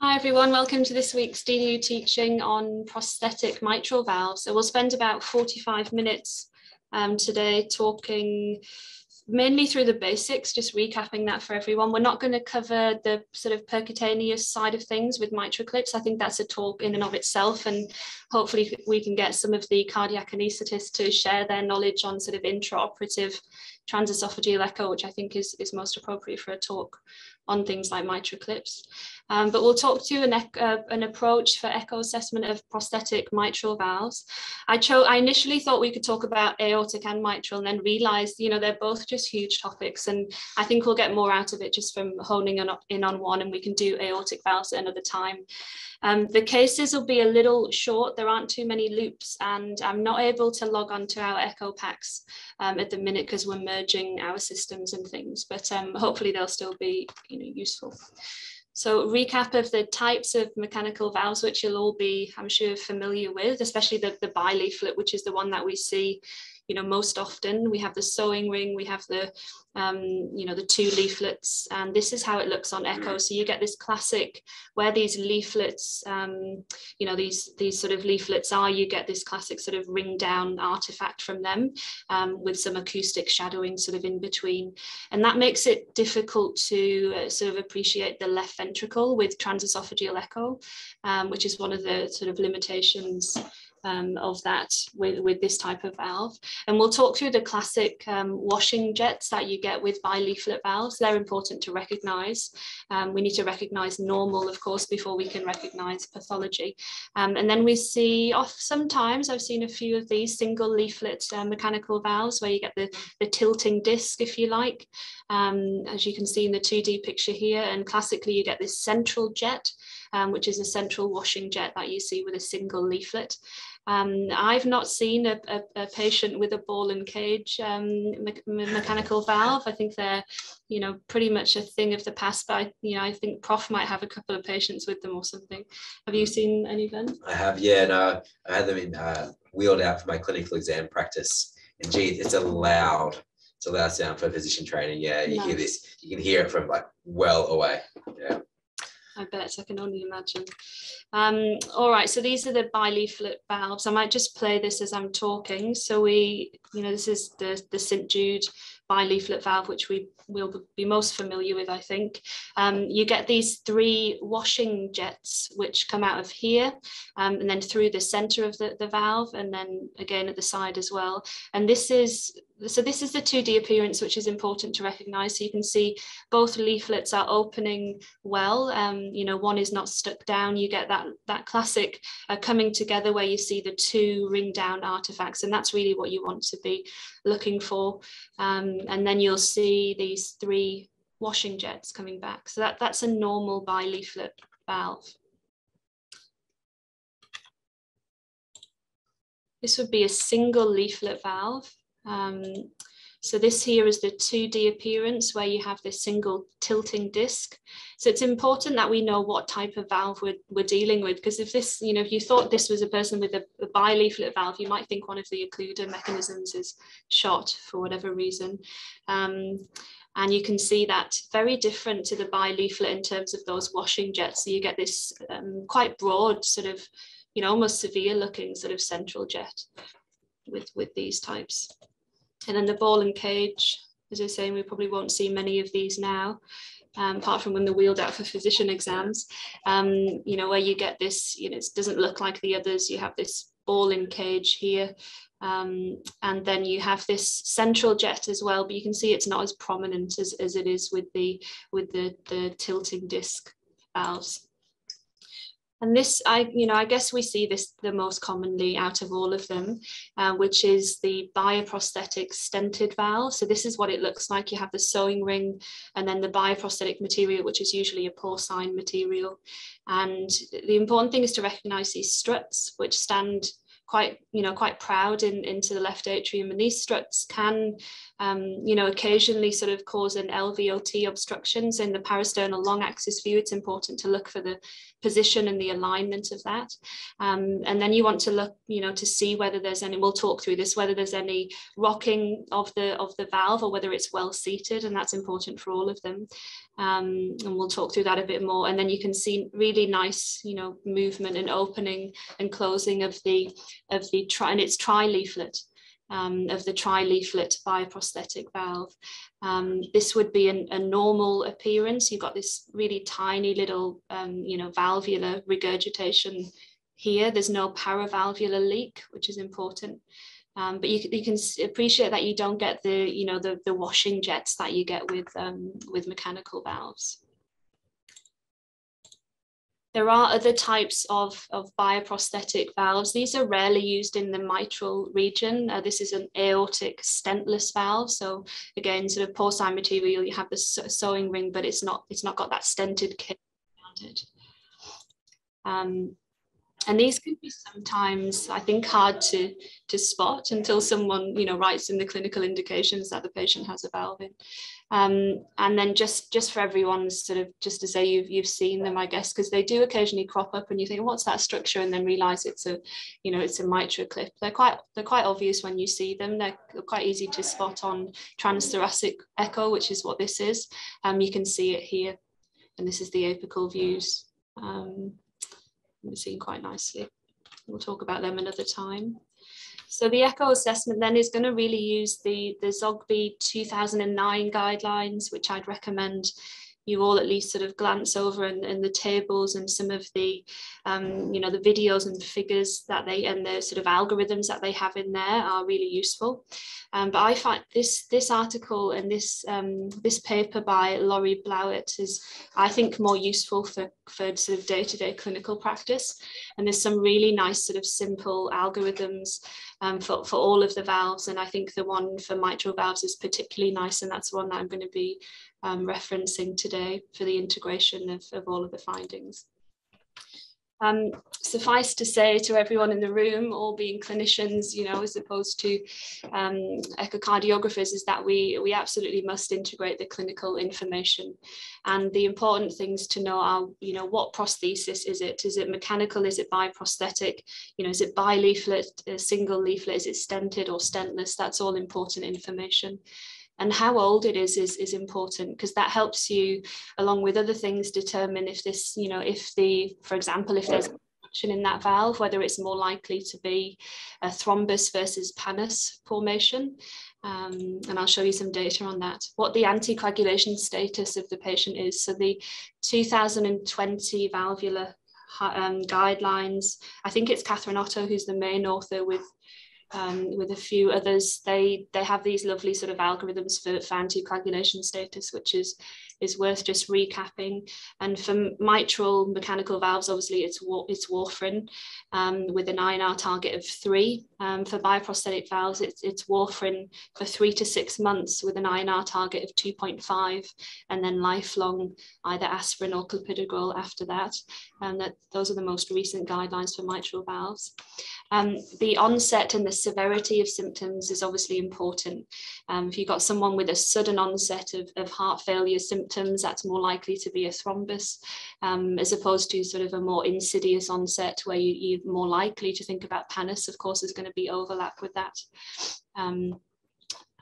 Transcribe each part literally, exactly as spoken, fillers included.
Hi everyone, welcome to this week's D D U teaching on prosthetic mitral valves. So we'll spend about forty-five minutes um, today talking mainly through the basics, just recapping that for everyone. We're not going to cover the sort of percutaneous side of things with mitroclips. I think that's a talk in and of itself, and hopefully we can get some of the cardiac anaesthetists to share their knowledge on sort of intraoperative transesophageal echo, which I think is, is most appropriate for a talk on things like mitroclips. Um, but we'll talk to an, uh, an approach for echo assessment of prosthetic mitral valves. I, chose, I initially thought we could talk about aortic and mitral, and then realised, you know, they're both just huge topics, and I think we'll get more out of it just from honing in on one, and we can do aortic valves at another time. Um, the cases will be a little short, there aren't too many loops, and I'm not able to log on to our echo packs um, at the minute because we're merging our systems and things, but um, hopefully they'll still be, you know, useful. So recap of the types of mechanical valves, which you'll all be, I'm sure, familiar with, especially the, the bi-leaflet, which is the one that we see, you know, most often. We have the sewing ring, we have the, um, you know, the two leaflets, and this is how it looks on echo. So you get this classic, where these leaflets, um, you know, these, these sort of leaflets are, you get this classic sort of ring down artifact from them, um, with some acoustic shadowing sort of in between. And that makes it difficult to uh, sort of appreciate the left ventricle with transesophageal echo, um, which is one of the sort of limitations Um, of that with, with this type of valve. And we'll talk through the classic um, washing jets that you get with bi-leaflet valves. They're important to recognise. Um, we need to recognise normal, of course, before we can recognise pathology. Um, and then we see, oh, sometimes I've seen a few of these single leaflet uh, mechanical valves where you get the, the tilting disc, if you like, um, as you can see in the two D picture here. And classically, you get this central jet, Um, which is a central washing jet that you see with a single leaflet. Um, I've not seen a, a, a patient with a ball and cage um, me mechanical valve. I think they're, you know, pretty much a thing of the past, but I, you know, I think Prof might have a couple of patients with them or something. Have you seen any of them? I have, yeah, and no, I had them in, uh, wheeled out for my clinical exam practice. And gee, it's a loud, it's a loud sound for physician training. Yeah, you nice. Hear this, you can hear it from like well away, yeah. I bet, I can only imagine. Um, all right, so these are the bi-leaflet valves. I might just play this as I'm talking. So we, you know, this is the, the Saint Jude bi-leaflet valve, which we will be most familiar with, I think. Um, you get these three washing jets, which come out of here, um, and then through the center of the, the valve, and then again at the side as well. And this is, so this is the two D appearance, which is important to recognize. So you can see both leaflets are opening well. Um, you know, one is not stuck down. You get that, that classic uh, coming together where you see the two ring down artifacts. And that's really what you want to be looking for. Um, and then you'll see these three washing jets coming back. So that, that's a normal bi-leaflet valve. This would be a single leaflet valve. Um, so this here is the two D appearance where you have this single tilting disc. So it's important that we know what type of valve we're, we're dealing with, because if this, you know, if you thought this was a person with a, a bi-leaflet valve, you might think one of the occluder mechanisms is shot for whatever reason. Um, and you can see that very different to the bi-leaflet in terms of those washing jets. So you get this um, quite broad sort of, you know, almost severe looking sort of central jet with, with these types. And then the ball and cage, as I was saying, we probably won't see many of these now, um, apart from when they're wheeled out for physician exams, um, you know, where you get this, you know, it doesn't look like the others. You have this ball and cage here, um, and then you have this central jet as well, but you can see it's not as prominent as, as it is with the, with the, the tilting disc valves. And this, I, you know, I guess we see this the most commonly out of all of them, uh, which is the bioprosthetic stented valve. So this is what it looks like. You have the sewing ring and then the bioprosthetic material, which is usually a porcine material. And the important thing is to recognize these struts, which stand quite, you know, quite proud in, into the left atrium. And these struts can um, you know, occasionally sort of cause an L V O T obstruction. So in the parasternal long axis view, it's important to look for the position and the alignment of that. Um, and then you want to look, you know, to see whether there's any, we'll talk through this, whether there's any rocking of the, of the valve or whether it's well seated, and that's important for all of them. Um, and we'll talk through that a bit more. And then you can see really nice, you know, movement and opening and closing of the, of the tri, and it's tri-leaflet, um, of the tri-leaflet bioprosthetic valve. Um, this would be an, a normal appearance. You've got this really tiny little, um, you know, valvular regurgitation here. There's no paravalvular leak, which is important. Um, but you, you can appreciate that you don't get the, you know, the, the washing jets that you get with, um, with mechanical valves. There are other types of, of bioprosthetic valves. These are rarely used in the mitral region. Uh, this is an aortic stentless valve. So again, sort of porcine material, you have the sewing ring, but it's not, it's not got that stented kit around it. Um, And these can be sometimes, I think, hard to, to spot until someone, you know, writes in the clinical indications that the patient has a valve in. Um, and then just, just for everyone's sort of, just to say you've, you've seen them, I guess, because they do occasionally crop up and you think, what's that structure? And then realize it's a, you know, it's a mitroclip. They're quite, they're quite obvious when you see them. They're quite easy to spot on transthoracic echo, which is what this is. Um, you can see it here. And this is the apical views. Um, seen quite nicely. We'll talk about them another time. So the echo assessment then is going to really use the, the Zogby two thousand nine guidelines, which I'd recommend you all at least sort of glance over in, in the tables and some of the, um, you know, the videos and figures that they, and the sort of algorithms that they have in there are really useful. Um, but I find this, this article and this, um, this paper by Laurie Blowett is, I think, more useful for, for sort of day-to-day clinical practice. And there's some really nice sort of simple algorithms um, for, for all of the valves. And I think the one for mitral valves is particularly nice. And that's one that I'm going to be Um, referencing today for the integration of, of all of the findings. Um, suffice to say to everyone in the room, all being clinicians, you know, as opposed to um, echocardiographers, is that we, we absolutely must integrate the clinical information. And the important things to know are, you know, what prosthesis is it? Is it mechanical? Is it bioprosthetic? You know, is it bi-leaflet, a single leaflet? Is it stented or stentless? That's all important information. And how old it is is, is important, because that helps you, along with other things, determine if this, you know, if the, for example, if there's action in that valve, whether it's more likely to be a thrombus versus pannus formation. Um, and I'll show you some data on that, what the anticoagulation status of the patient is. So the two thousand twenty valvular um, guidelines, I think it's Catherine Otto, who's the main author with Um, with a few others, they they have these lovely sort of algorithms for, for anticoagulation status, which is is worth just recapping. And for mitral mechanical valves, obviously it's it's warfarin um, with an I N R target of three. Um, for bioprosthetic valves, it's it's warfarin for three to six months with an I N R target of two point five, and then lifelong either aspirin or clopidogrel after that. And that those are the most recent guidelines for mitral valves. Um, the onset and the severity of symptoms is obviously important. Um, if you've got someone with a sudden onset of, of heart failure symptoms, Symptoms, that's more likely to be a thrombus, um, as opposed to sort of a more insidious onset where you, you're more likely to think about pannus. Of course, there's going to be overlap with that. Um,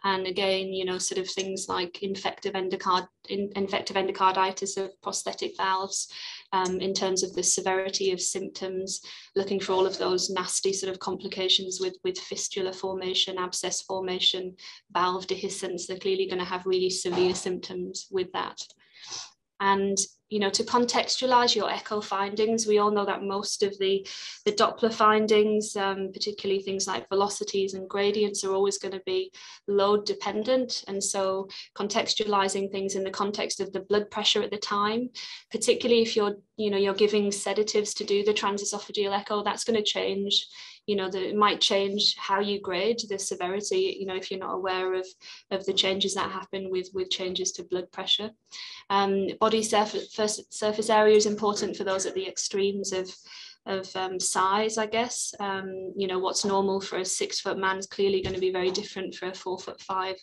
and again, you know, sort of things like infective, endocard in, infective endocarditis of prosthetic valves, um, in terms of the severity of symptoms, looking for all of those nasty sort of complications with, with fistula formation, abscess formation, valve dehiscence. They're clearly going to have really severe symptoms with that. And, you know, to contextualize your echo findings, we all know that most of the, the Doppler findings, um, particularly things like velocities and gradients, are always going to be load dependent. And so contextualizing things in the context of the blood pressure at the time, particularly if you're, you know, you're giving sedatives to do the transesophageal echo, that's going to change. You know, that it might change how you grade the severity, you know, if you're not aware of, of the changes that happen with, with changes to blood pressure. Um, body surface, surface area is important for those at the extremes of of um, size, I guess. Um, you know, what's normal for a six foot man is clearly going to be very different for a four foot five,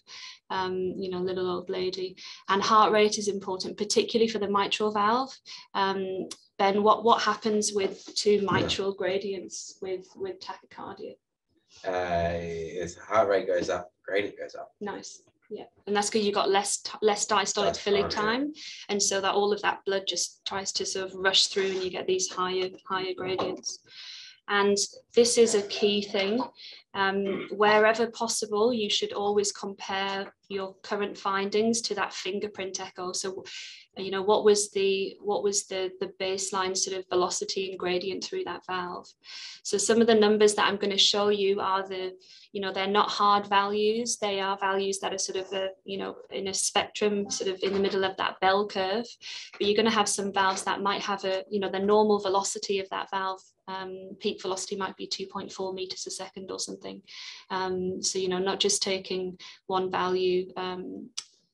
um, you know, little old lady. And heart rate is important, particularly for the mitral valve. Um, Ben, what, what happens with two mitral yeah. gradients with, with tachycardia? Uh, his heart rate goes up, gradient goes up. Nice. Yeah, and that's because you got less less diastolic filling time, and so that all of that blood just tries to sort of rush through, and you get these higher higher gradients. And this is a key thing. Um, wherever possible, you should always compare your current findings to that fingerprint echo. So, you know, what was the what was the the baseline sort of velocity and gradient through that valve? So some of the numbers that I'm going to show you are the, you know, they're not hard values. They are values that are sort of a, you know, in a spectrum, sort of in the middle of that bell curve. But you're going to have some valves that might have a, you know, the normal velocity of that valve, um, peak velocity might be two point four meters a second or something. Um, so, you know, not just taking one value um,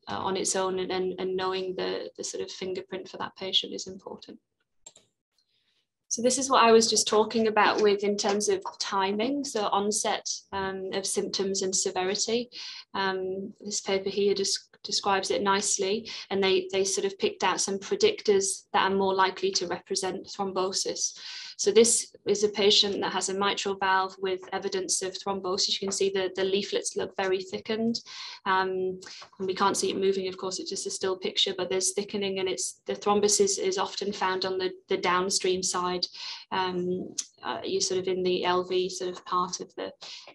Uh, on its own, and, and, and knowing the, the sort of fingerprint for that patient is important. So this is what I was just talking about with in terms of timing, so onset um, of symptoms and severity. Um, this paper here just describes it nicely, and they, they sort of picked out some predictors that are more likely to represent thrombosis. So this is a patient that has a mitral valve with evidence of thrombosis. You can see the, the leaflets look very thickened, um, and we can't see it moving, of course, it's just a still picture, but there's thickening, and it's the thrombus is, is often found on the, the downstream side. Um, uh, you sort of in the L V sort of part of the,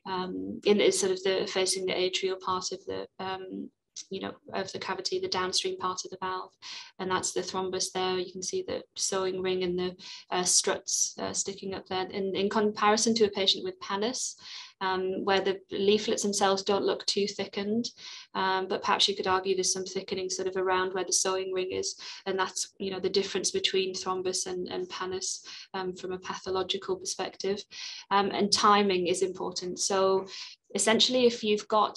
um, in the, sort of the facing the atrial part of the, um, you know, of the cavity, the downstream part of the valve, and that's the thrombus there. You can see the sewing ring and the uh, struts uh, sticking up there. And in comparison to a patient with pannus, um, where the leaflets themselves don't look too thickened, um, but perhaps you could argue there's some thickening sort of around where the sewing ring is, and that's, you know, the difference between thrombus and, and pannus um, from a pathological perspective. Um, and timing is important. So essentially, if you've got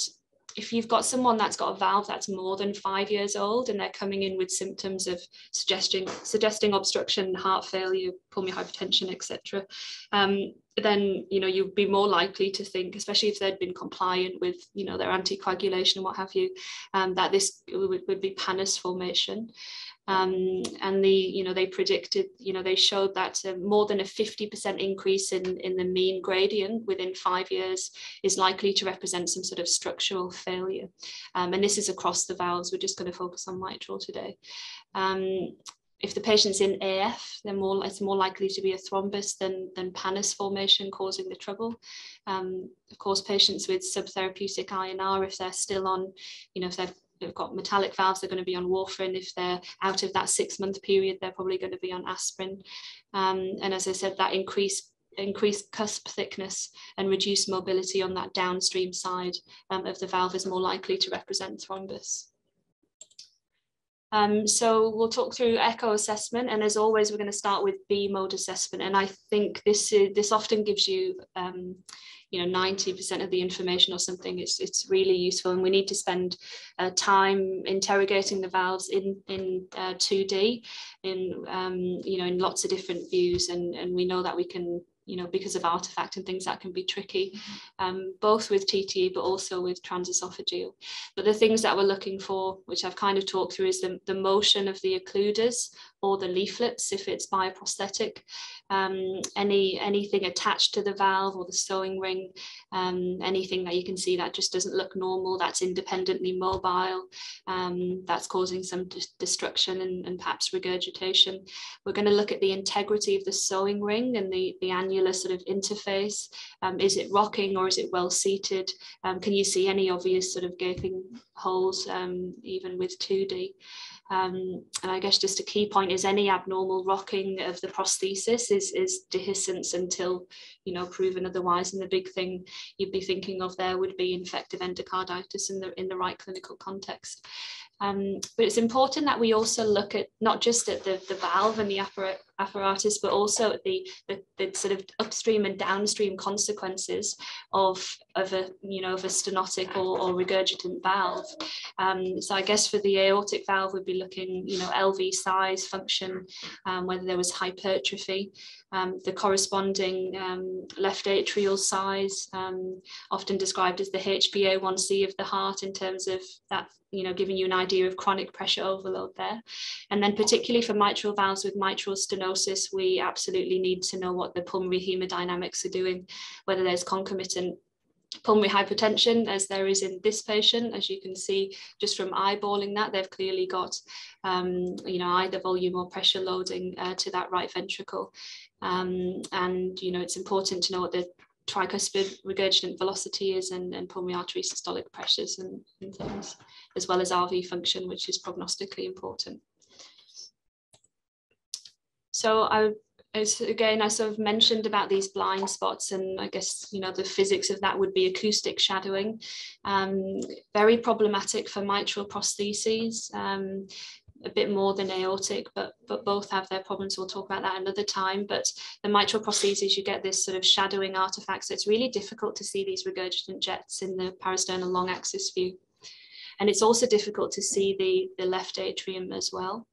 If you've got someone that's got a valve that's more than five years old, and they're coming in with symptoms of suggesting suggesting obstruction, heart failure, pulmonary hypertension, et cetera, um, then you know you'd be more likely to think, especially if they'd been compliant with, you know, their anticoagulation and what have you, um, that this would, would be pannus formation. Um, and the, you know, they predicted, you know, they showed that uh, more than a fifty percent increase in, in the mean gradient within five years is likely to represent some sort of structural failure. Um, and this is across the valves. We're just going to focus on mitral today. Um, If the patient's in A F, then more, it's more likely to be a thrombus than, than pannus formation causing the trouble. Um, of course, patients with subtherapeutic I N R, if they're still on, you know, if they've, they've got metallic valves, they're going to be on warfarin. If they're out of that six-month period, they're probably going to be on aspirin. Um, and as I said, that increased increased cusp thickness and reduced mobility on that downstream side um, of the valve is more likely to represent thrombus. Um, so we'll talk through echo assessment, and as always, we're going to start with B mode assessment. And I think this is, this often gives you, um, you know, ninety percent of the information or something. It's it's really useful, and we need to spend uh, time interrogating the valves in in uh, two D, in um, you know, in lots of different views, and and we know that we can, you know, because of artifact and things, that can be tricky, um, both with T T E, but also with transesophageal. But the things that we're looking for, which I've kind of talked through, is the, the motion of the occluders or the leaflets, if it's bioprosthetic, um, any, anything attached to the valve or the sewing ring, um, anything that you can see that just doesn't look normal, that's independently mobile, um, that's causing some destruction and, and perhaps regurgitation. We're going to look at the integrity of the sewing ring and the, the annular sort of interface. Um, is it rocking or is it well seated? Um, can you see any obvious sort of gaping holes, um, even with two D? Um, and I guess just a key point is any abnormal rocking of the prosthesis is, is dehiscence until, you know, proven otherwise. And the big thing you'd be thinking of there would be infective endocarditis in the, in the right clinical context. Um, but it's important that we also look at not just at the, the valve and the apparatus, apparatus, but also at the, the, the sort of upstream and downstream consequences of, of a, you know, of a stenotic or, or regurgitant valve. Um, so I guess for the aortic valve, we'd be looking, you know, L V size, function, um, whether there was hypertrophy. um, the corresponding um, left atrial size, um, often described as the H b A one c of the heart, in terms of that, you know, giving you an idea of chronic pressure overload there. And then particularly for mitral valves with mitral stenosis, we absolutely need to know what the pulmonary hemodynamics are doing, whether there's concomitant pulmonary hypertension, as there is in this patient. As you can see just from eyeballing that, they've clearly got um, you know, either volume or pressure loading uh, to that right ventricle, um, and you know, it's important to know what the tricuspid regurgitant velocity is, and, and pulmonary artery systolic pressures and, and things, as well as R V function, which is prognostically important. So I As again, I sort of mentioned about these blind spots, and I guess, you know, the physics of that would be acoustic shadowing. Um, very problematic for mitral prostheses, um, a bit more than aortic, but, but both have their problems. We'll talk about that another time. But the mitral prostheses, you get this sort of shadowing artifact. So it's really difficult to see these regurgitant jets in the parasternal long axis view. And it's also difficult to see the, the left atrium as well.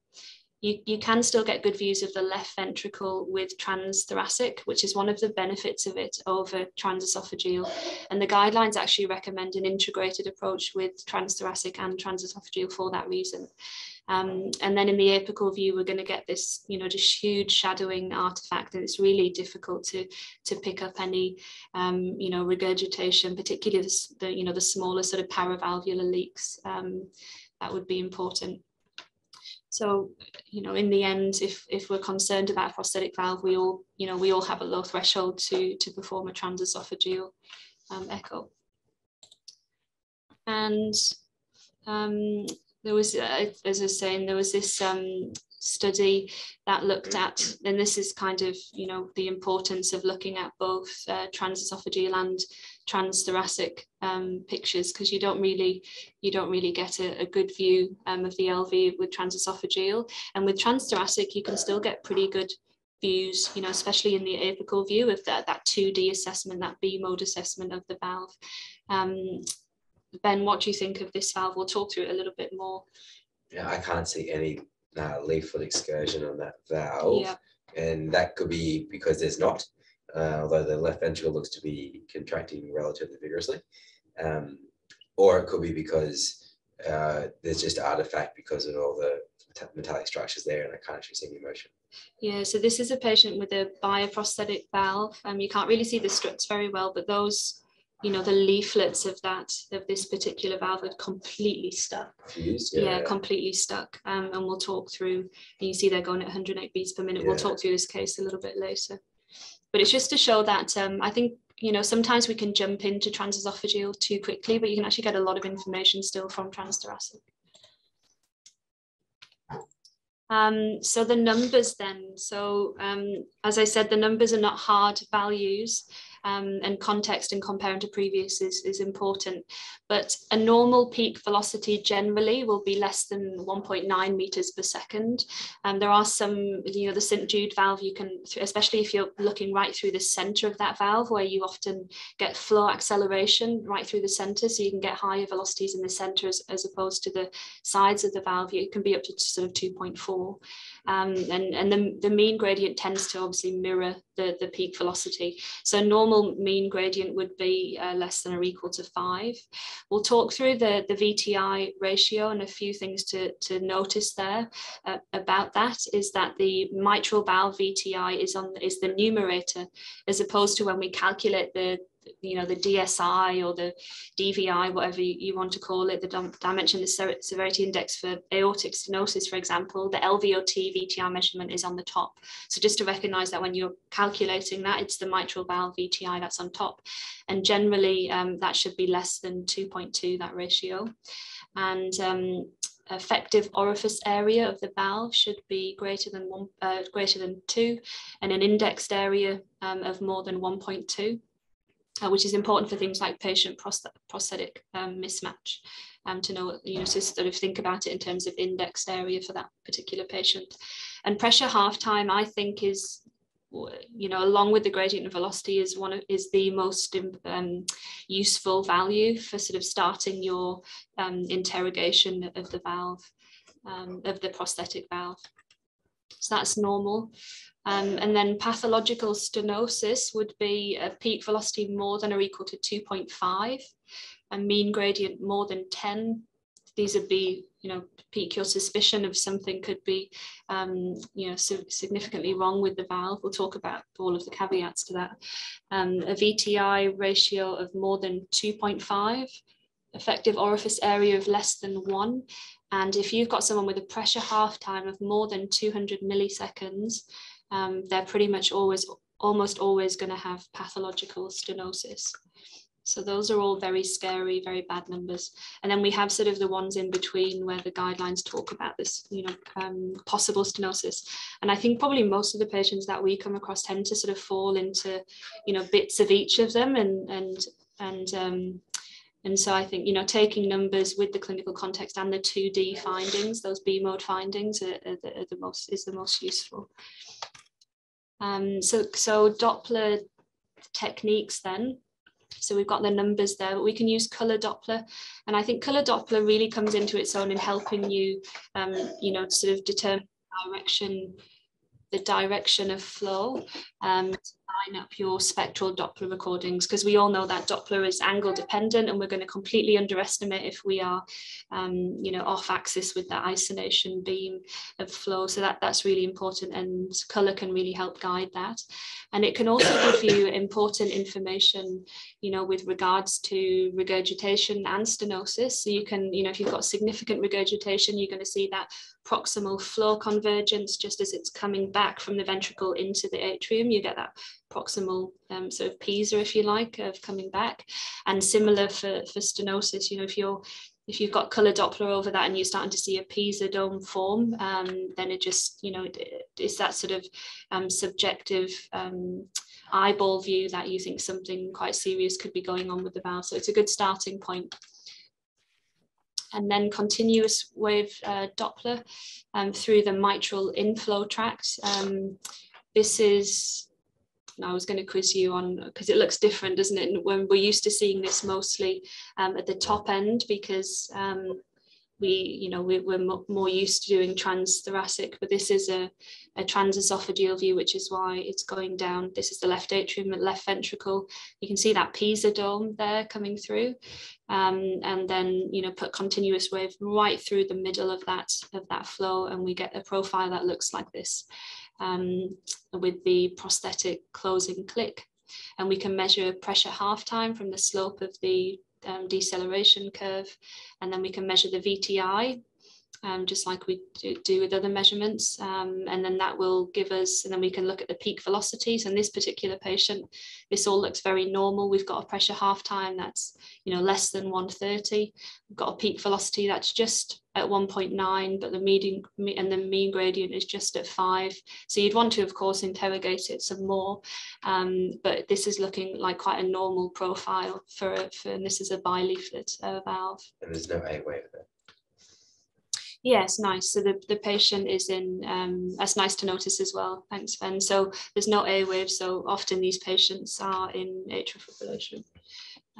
You, you can still get good views of the left ventricle with transthoracic, which is one of the benefits of it over transesophageal. And the guidelines actually recommend an integrated approach with transthoracic and transesophageal for that reason. Um, and then in the apical view, we're going to get this, you know, just huge shadowing artifact, and it's really difficult to to pick up any, um, you know, regurgitation, particularly the, the you know the smaller sort of paravalvular leaks. Um, that would be important. So, you know, in the end, if, if we're concerned about a prosthetic valve, we all, you know, we all have a low threshold to, to perform a transesophageal um, echo. And um, there was, uh, as I was saying, there was this um, study that looked at, and this is kind of, you know, the importance of looking at both uh, transesophageal and transthoracic um, pictures, because you don't really you don't really get a, a good view um, of the L V with transesophageal. And with transthoracic, you can still get pretty good views, you know, especially in the apical view of that, that two D assessment, that B mode assessment of the valve. Um, Ben, what do you think of this valve? We'll talk through it a little bit more. Yeah, I can't see any uh, leaflet excursion on that valve, yeah. And that could be because there's not. Uh, although the left ventricle looks to be contracting relatively vigorously, um, or it could be because uh, there's just artifact because of all the metallic structures there, and I can't actually see any motion. Yeah, so this is a patient with a bioprosthetic valve, and um, you can't really see the struts very well, but those, you know, the leaflets of that, of this particular valve, are completely stuck. Fused, yeah. yeah, completely stuck. Um, and we'll talk through, and you see they're going at one hundred eight beats per minute. Yeah. We'll talk through this case a little bit later. But it's just to show that um, I think, you know, sometimes we can jump into transesophageal too quickly, but you can actually get a lot of information still from transthoracic. Um, so the numbers then. So um, as I said, the numbers are not hard values, um, and context and comparing to previous is, is important. But a normal peak velocity generally will be less than one point nine meters per second. Um, there are some, you know, the Saint Jude valve, you can, especially if you're looking right through the center of that valve, where you often get flow acceleration right through the center. So you can get higher velocities in the center as, as opposed to the sides of the valve. It can be up to sort of two point four. Um, and and the, the mean gradient tends to obviously mirror the, the peak velocity. So normal mean gradient would be uh, less than or equal to five. We'll talk through the, the V T I ratio and a few things to, to notice there uh, about that is that the mitral valve V T I is on is the numerator, as opposed to when we calculate the, you know, the D S I or the D V I, whatever you, you want to call it, the dimension, the severity index for aortic stenosis, for example, the L V O T V T I measurement is on the top. So just to recognize that when you're calculating that, it's the mitral valve V T I that's on top. And generally, um, that should be less than two point two, that ratio. And um, effective orifice area of the valve should be greater than one, uh, greater than two, and an indexed area um, of more than one point two. Uh, which is important for things like patient prosthetic um, mismatch, um, to know, you know, to sort of think about it in terms of indexed area for that particular patient. And pressure half time, I think, is, you know, along with the gradient and velocity, is one of, is the most um, useful value for sort of starting your um, interrogation of the valve, um, of the prosthetic valve. So that's normal. Um, and then pathological stenosis would be a peak velocity more than or equal to two point five, a mean gradient more than ten. These would be, you know, pique your suspicion of something could be, um, you know, so significantly wrong with the valve. We'll talk about all of the caveats to that. Um, a V T I ratio of more than two point five, effective orifice area of less than one. And if you've got someone with a pressure half time of more than two hundred milliseconds, um, they're pretty much always, almost always going to have pathological stenosis. So those are all very scary, very bad numbers. And then we have sort of the ones in between where the guidelines talk about this, you know, um, possible stenosis. And I think probably most of the patients that we come across tend to sort of fall into, you know, bits of each of them. And, and, and, um, and so I think, you know, taking numbers with the clinical context and the two D findings, those B mode findings are, are, the, are the most, is the most useful. Um, so, so Doppler techniques then. So we've got the numbers there, but we can use colour Doppler. And I think colour Doppler really comes into its own in helping you, um, you know, sort of determine the direction, the direction of flow, um, to line up your spectral Doppler recordings, because we all know that Doppler is angle dependent, and we're going to completely underestimate if we are, um, you know, off axis with that isonation beam of flow. So that, that's really important, and colour can really help guide that. And it can also give you important information, you know, with regards to regurgitation and stenosis. So you can, you know, if you've got significant regurgitation, you're going to see that proximal flow convergence just as it's coming back from the ventricle into the atrium. You get that proximal um, sort of PISA, if you like, of coming back. And similar for, for stenosis, you know, if you're if you've got colour Doppler over that and you're starting to see a PISA dome form, um, then it just, you know, it, it's that sort of um, subjective um, eyeball view that you think something quite serious could be going on with the valve. So it's a good starting point. And then continuous wave uh, Doppler um, through the mitral inflow tract. Um, this is, I was going to quiz you on, because it looks different, doesn't it? When we're used to seeing this mostly um, at the top end, because um, we, you know, we, we're more used to doing transthoracic, but this is a, a transesophageal view, which is why it's going down. This is the left atrium and left ventricle. You can see that PISA dome there coming through. Um, and then, you know, put continuous wave right through the middle of that, of that flow, and we get a profile that looks like this, um, with the prosthetic closing click. And we can measure pressure half time from the slope of the um, deceleration curve, and then we can measure the V T I, um, just like we do, do with other measurements, um, and then that will give us, and then we can look at the peak velocities. And this particular patient, this all looks very normal. We've got a pressure half time that's, you know, less than one thirty. We've got a peak velocity that's just at one point nine, but the median and the mean gradient is just at five. So you'd want to, of course, interrogate it some more. Um, but this is looking like quite a normal profile for, for and this is a bi-leaflet uh, valve. And there's no airway over there. Yes, nice. So the, the patient is in, um, that's nice to notice as well. Thanks, Ben. So there's no air wave. So often these patients are in atrial fibrillation.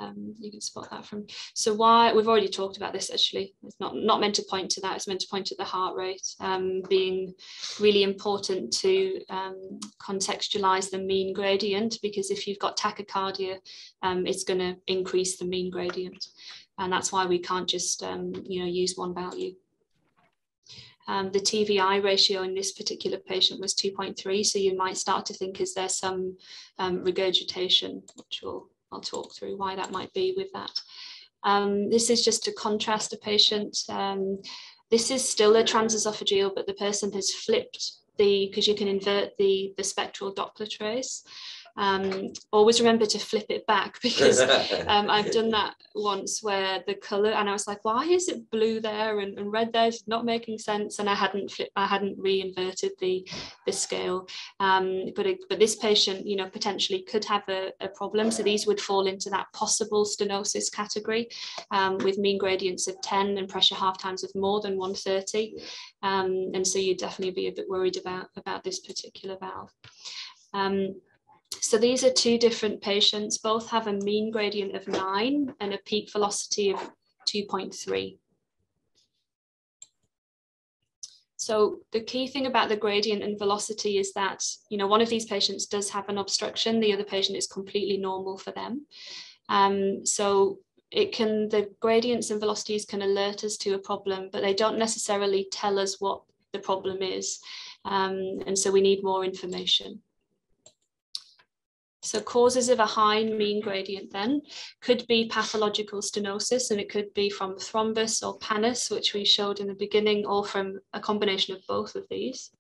Um, you can spot that from. So why, we've already talked about this, actually. It's not, not meant to point to that. It's meant to point at the heart rate um, being really important to um, contextualize the mean gradient, because if you've got tachycardia, um, it's going to increase the mean gradient. And that's why we can't just, um, you know, use one value. Um, the T V I ratio in this particular patient was two point three, so you might start to think, is there some um, regurgitation, which we'll, I'll talk through why that might be with that. Um, this is just to contrast a patient. Um, this is still a transesophageal, but the person has flipped the, because you can invert the, the spectral Doppler trace. Um, always remember to flip it back, because um, I've done that once where the colour, and I was like, why is it blue there and, and red there? It's not making sense, and I hadn't flipped, I hadn't re-inverted the, the scale, um, but, it, but this patient, you know, potentially could have a, a problem. So these would fall into that possible stenosis category, um, with mean gradients of ten and pressure half times of more than one thirty, um, and so you'd definitely be a bit worried about, about this particular valve. Um, So these are two different patients, both have a mean gradient of nine and a peak velocity of two point three. So the key thing about the gradient and velocity is that, you know, one of these patients does have an obstruction, the other patient is completely normal for them. Um, so it can, the gradients and velocities can alert us to a problem, but they don't necessarily tell us what the problem is. Um, and so we need more information. So causes of a high mean gradient then could be pathological stenosis, and it could be from thrombus or pannus, which we showed in the beginning, or from a combination of both of these.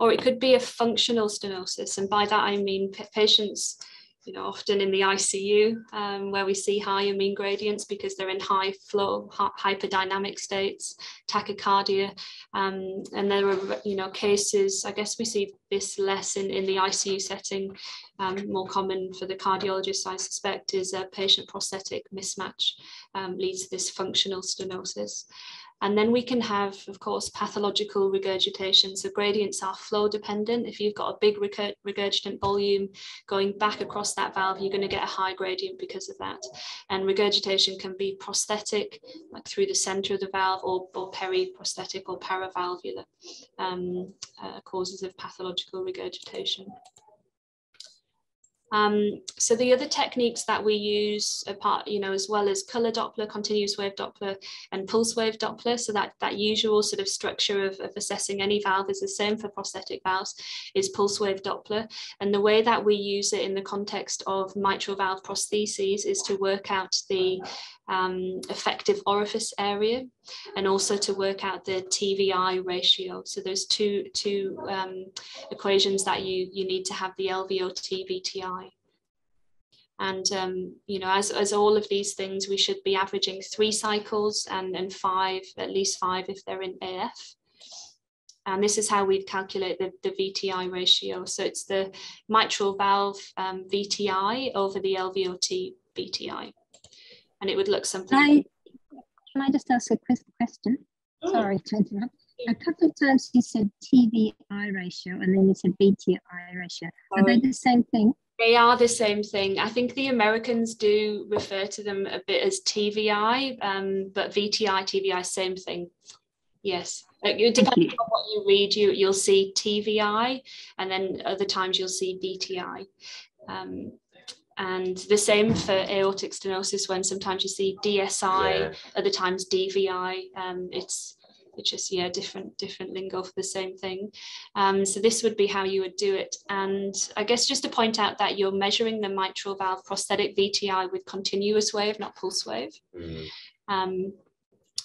Or it could be a functional stenosis, and by that I mean patients, you know, often in the I C U um, where we see higher mean gradients because they're in high flow, hyperdynamic states, tachycardia, um, and there are, you know, cases, I guess we see this less in, in the I C U setting, um, more common for the cardiologist, I suspect, is a patient prosthetic mismatch um, leads to this functional stenosis. And then we can have, of course, pathological regurgitation. So gradients are flow dependent. If you've got a big regurgitant volume going back across that valve, you're going to get a high gradient because of that. And regurgitation can be prosthetic, like through the center of the valve, or, or periprosthetic or paravalvular um, uh, causes of pathological regurgitation. Um, so the other techniques that we use, apart, you know, as well as color Doppler, continuous wave Doppler, and pulse wave Doppler, so that that usual sort of structure of, of assessing any valve is the same for prosthetic valves, is pulse wave Doppler. And the way that we use it in the context of mitral valve prostheses is to work out the um, effective orifice area, and also to work out the T V I ratio. So there's two, two um, equations that you, you need to have the L V O T, V T I. And, um, you know, as, as all of these things, we should be averaging three cycles and, and five, at least five if they're in A F. And this is how we'd calculate the, the V T I ratio. So it's the mitral valve um, V T I over the L V O T V T I. And it would look something. I, can I just ask a quick question? Oh. Sorry to interrupt. A couple of times you said T V I ratio and then you said V T I ratio. Are Sorry. they the same thing? They are the same thing. I think the Americans do refer to them a bit as T V I, um, but V T I, T V I, same thing. Yes. It depends on what you read, you, you'll see T V I, and then other times you'll see V T I. Um, And the same for aortic stenosis, when sometimes you see D S I, yeah. other times D V I. Um, it's it's just yeah, different different lingo for the same thing. Um, so this would be how you would do it. And I guess just to point out that you're measuring the mitral valve prosthetic V T I with continuous wave, not pulse wave. Mm-hmm. um,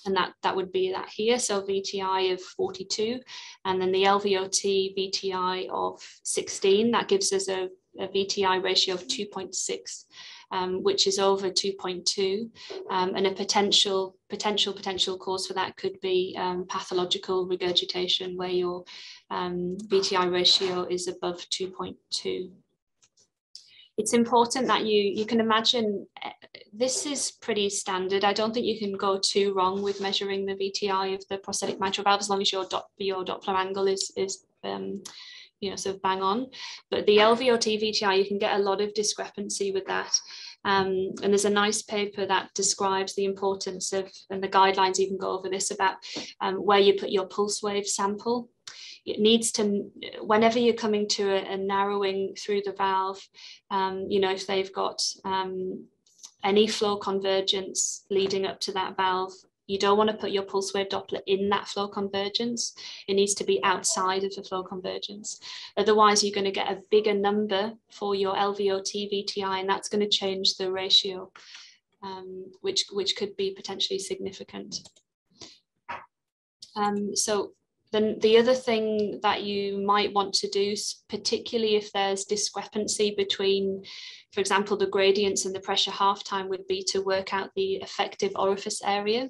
and that that would be that here. So V T I of forty-two, and then the L V O T V T I of sixteen. That gives us a a V T I ratio of two point six, um, which is over two point two, um, and a potential potential potential cause for that could be um, pathological regurgitation, where your um, V T I ratio is above two point two. It's important that you you can imagine this is pretty standard. I don't think you can go too wrong with measuring the V T I of the prosthetic mitral valve, as long as your dop your Doppler angle is is um, you know, sort of bang on. But the L V O T V T I, you can get a lot of discrepancy with that. Um, and there's a nice paper that describes the importance of, and the guidelines even go over this, about um, where you put your pulse wave sample. It needs to, whenever you're coming to a, a narrowing through the valve, um, you know, if they've got um, any flow convergence leading up to that valve, you don't want to put your pulse wave Doppler in that flow convergence. It needs to be outside of the flow convergence. Otherwise, you're going to get a bigger number for your L V O T V T I, and that's going to change the ratio, um, which, which could be potentially significant. Um, so then the other thing that you might want to do, particularly if there's discrepancy between, for example, the gradients and the pressure half time, would be to work out the effective orifice area.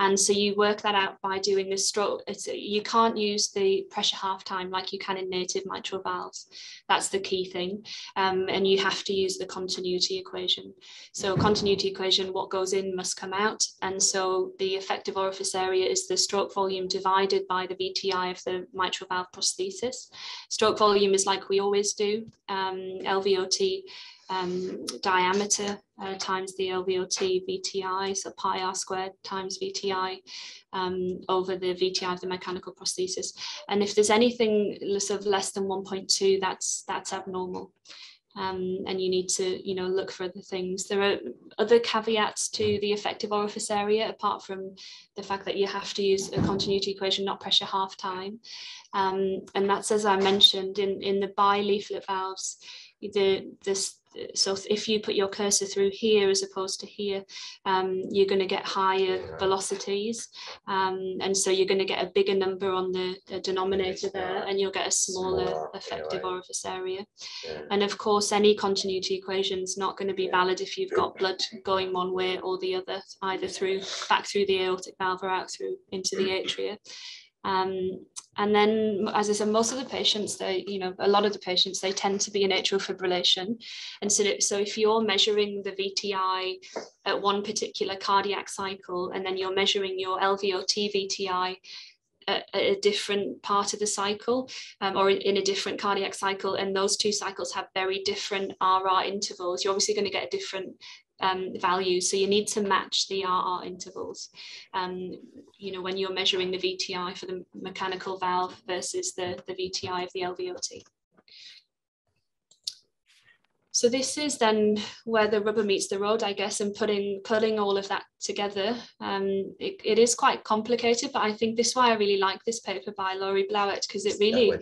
And so you work that out by doing a stroke. It's, you can't use the pressure half time like you can in native mitral valves. That's the key thing. Um, and you have to use the continuity equation. So continuity equation, what goes in must come out. And so the effective orifice area is the stroke volume divided by the V T I of the mitral valve prosthesis. Stroke volume is like we always do. Um, L V O T um, diameter uh, times the L V O T V T I, so pi r squared times V T I um, over the V T I of the mechanical prosthesis. And if there's anything sort of less than one point two, that's that's abnormal. Um, and you need to, you know, look for other things. There are other caveats to the effective orifice area, apart from the fact that you have to use a continuity equation, not pressure half time. Um, and that's, as I mentioned, in, in the bi-leaflet valves, the, the, so if you put your cursor through here as opposed to here, um, you're going to get higher velocities. Um, and so you're going to get a bigger number on the, the denominator there, and you'll get a smaller effective orifice area. And of course, any continuity equation is not going to be valid if you've got blood going one way or the other, either through back through the aortic valve or out through into the atria. Um, and then, as I said, most of the patients, they, you know, a lot of the patients, they tend to be in atrial fibrillation. And so, so if you're measuring the V T I at one particular cardiac cycle, and then you're measuring your L V O T V T I at a different part of the cycle, um, or in a different cardiac cycle, and those two cycles have very different R R intervals, you're obviously going to get a different Um, values, so you need to match the R R intervals. Um, you know, when you're measuring the V T I for the mechanical valve versus the, the V T I of the L V O T. So this is then where the rubber meets the road, I guess, and putting putting all of that together. Um, it, it is quite complicated, but I think this is why I really like this paper by Laurie Blowett, because it really.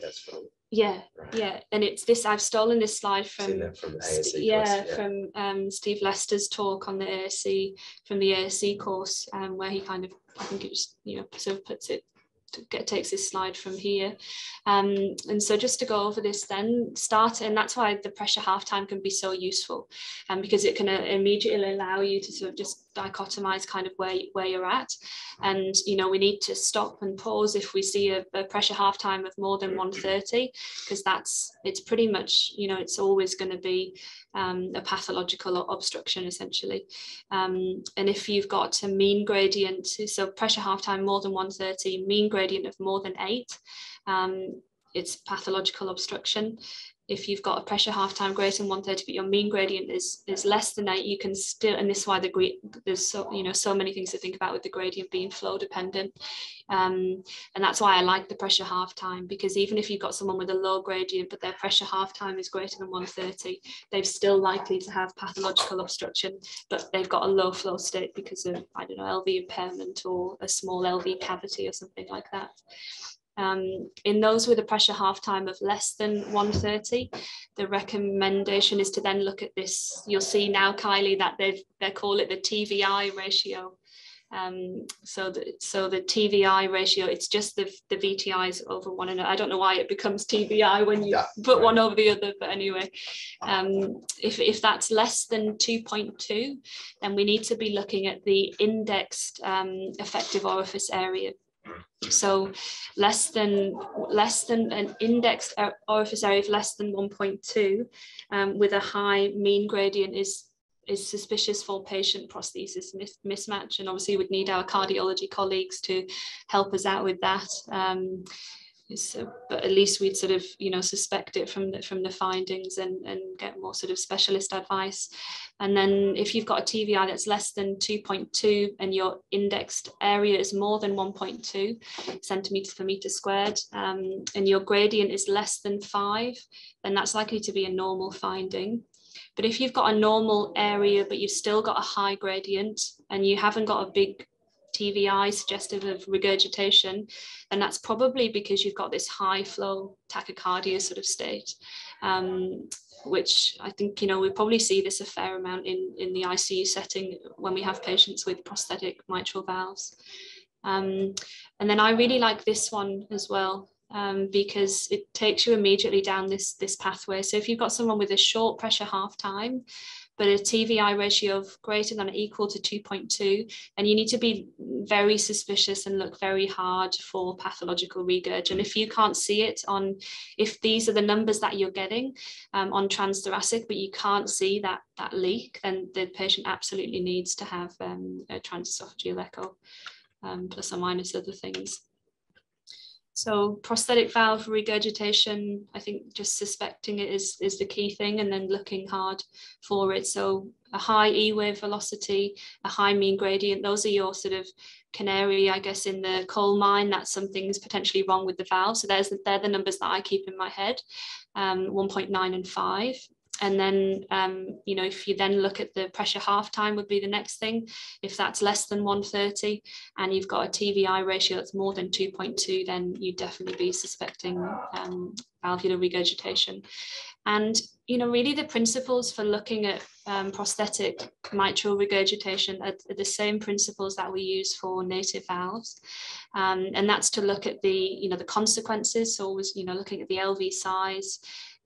Yeah, right. Yeah, and it's this. I've stolen this slide from, from St yeah, course, yeah, from um, Steve Lester's talk on the A A C, from the A A C course, um, where he kind of, I think it was, you know, sort of puts it, Get, takes this slide from here. Um, and so just to go over this then, start, and that's why the pressure half time can be so useful, um, because it can uh, immediately allow you to sort of just dichotomize kind of where, where you're at. And, you know, we need to stop and pause if we see a, a pressure half time of more than one thirty, because that's, it's pretty much, you know, it's always going to be um, a pathological obstruction essentially. Um, and if you've got a mean gradient, so pressure half time more than one thirty, mean gradient of more than eight, um, it's pathological obstruction. If you've got a pressure half time greater than one thirty, but your mean gradient is is less than eight, you can still, and this is why the there's so you know so many things to think about with the gradient being flow dependent, um, and that's why I like the pressure half time, because even if you've got someone with a low gradient but their pressure half time is greater than one thirty, they're still likely to have pathological obstruction, but they've got a low flow state because of, I don't know, L V impairment or a small L V cavity or something like that. Um, in those with a pressure half time of less than one thirty, the recommendation is to then look at this. You'll see now, Kylie, that they they call it the T V I ratio. Um, so, the, so the T V I ratio, it's just the, the V T Is over one another. I don't know why it becomes T V I when you yeah, put right. one over the other, but anyway, um, if, if that's less than two point two, then we need to be looking at the indexed um, effective orifice area. So less than less than an indexed orifice area of less than one point two um, with a high mean gradient is is suspicious for patient prosthesis mis mismatch, and obviously we'd need our cardiology colleagues to help us out with that. Um, so, but at least we'd sort of you know suspect it from the, from the findings and and get more sort of specialist advice. And then if you've got a T V I that's less than two point two and your indexed area is more than one point two centimeters per meter squared, um, and your gradient is less than five, then that's likely to be a normal finding. But if you've got a normal area but you've still got a high gradient and you haven't got a big T V I suggestive of regurgitation, and that's probably because you've got this high flow tachycardia sort of state, um, which I think, you know, we probably see this a fair amount in, in the I C U setting when we have patients with prosthetic mitral valves. Um, and then I really like this one as well, um, because it takes you immediately down this, this pathway. So if you've got someone with a short pressure half time, but a T V I ratio of greater than or equal to two point two, and you need to be very suspicious and look very hard for pathological regurg. And if you can't see it on, if these are the numbers that you're getting um, on transthoracic, but you can't see that, that leak, then the patient absolutely needs to have um, a transesophageal echo, um, plus or minus other things. So prosthetic valve regurgitation, I think just suspecting it is, is the key thing, and then looking hard for it. So a high E wave velocity, a high mean gradient, those are your sort of canary, I guess, in the coal mine, that something's potentially wrong with the valve. So there's the, they're the numbers that I keep in my head, um, one point nine and five. And then, um, you know, if you then look at the pressure half time would be the next thing. If that's less than one thirty and you've got a T V I ratio that's more than two point two, then you'd definitely be suspecting um, valvular regurgitation. And, you know, really the principles for looking at um, prosthetic mitral regurgitation are, are the same principles that we use for native valves. Um, and that's to look at the, you know, the consequences. So always, you know, looking at the L V size,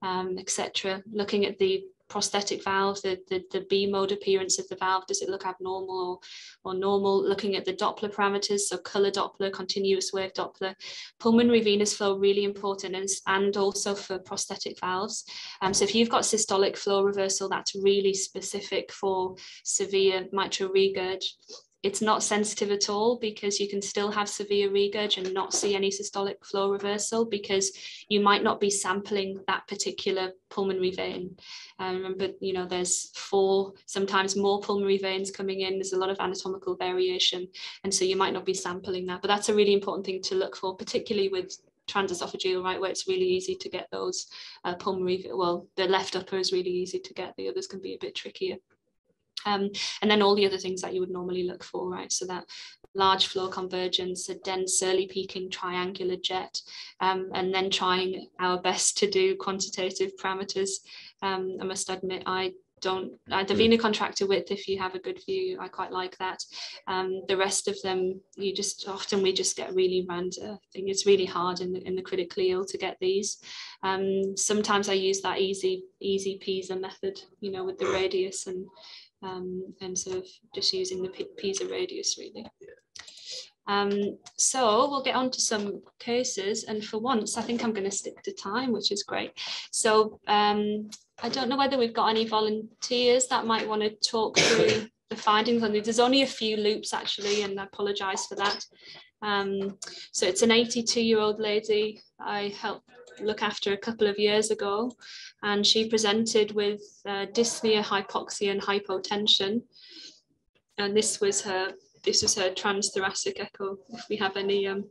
Um, et cetera. Looking at the prosthetic valve, the, the, the B mode appearance of the valve, does it look abnormal or, or normal? Looking at the Doppler parameters, so color Doppler, continuous wave Doppler, pulmonary venous flow, really important, and, and also for prosthetic valves. Um, so if you've got systolic flow reversal, that's really specific for severe mitral regurg. It's not sensitive at all, because you can still have severe regurg and not see any systolic flow reversal, because you might not be sampling that particular pulmonary vein. Um, remember, you know, there's four, sometimes more pulmonary veins coming in. There's a lot of anatomical variation, and so you might not be sampling that. But that's a really important thing to look for, particularly with transesophageal, right, where it's really easy to get those uh, pulmonary, well, the left upper is really easy to get. The others can be a bit trickier. Um, and then all the other things that you would normally look for, right? So that large flow convergence, a dense early peaking triangular jet, um, and then trying our best to do quantitative parameters. Um, I must admit, I don't, uh, the vena contracta width, if you have a good view, I quite like that. Um, the rest of them, you just, often we just get really random. I think it's really hard in the, in the critically ill to get these. Um, sometimes I use that easy, easy PISA method, you know, with the radius and Um, and sort of just using the PISA radius, really. Um, so we'll get on to some cases, and for once I think I'm going to stick to time, which is great. So um, I don't know whether we've got any volunteers that might want to talk through the findings on these. There's only a few loops actually, and I apologise for that. Um, so it's an eighty-two-year-old lady I helped look after a couple of years ago, and she presented with uh, dyspnea, hypoxia and hypotension, and this was her this was her transthoracic echo, if we have any um,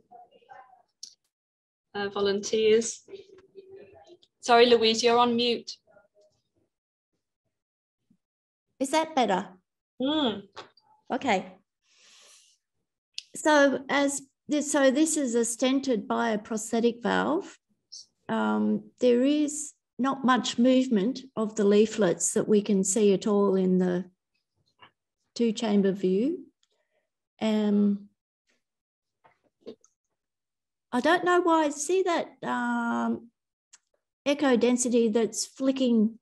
uh, volunteers. Sorry Louise, you're on mute. Is that better? Mm. Okay, so as this, so this is a stented bioprosthetic valve. Um, there is not much movement of the leaflets that we can see at all in the two-chamber view. Um, I don't know why I see that um, echo density that's flicking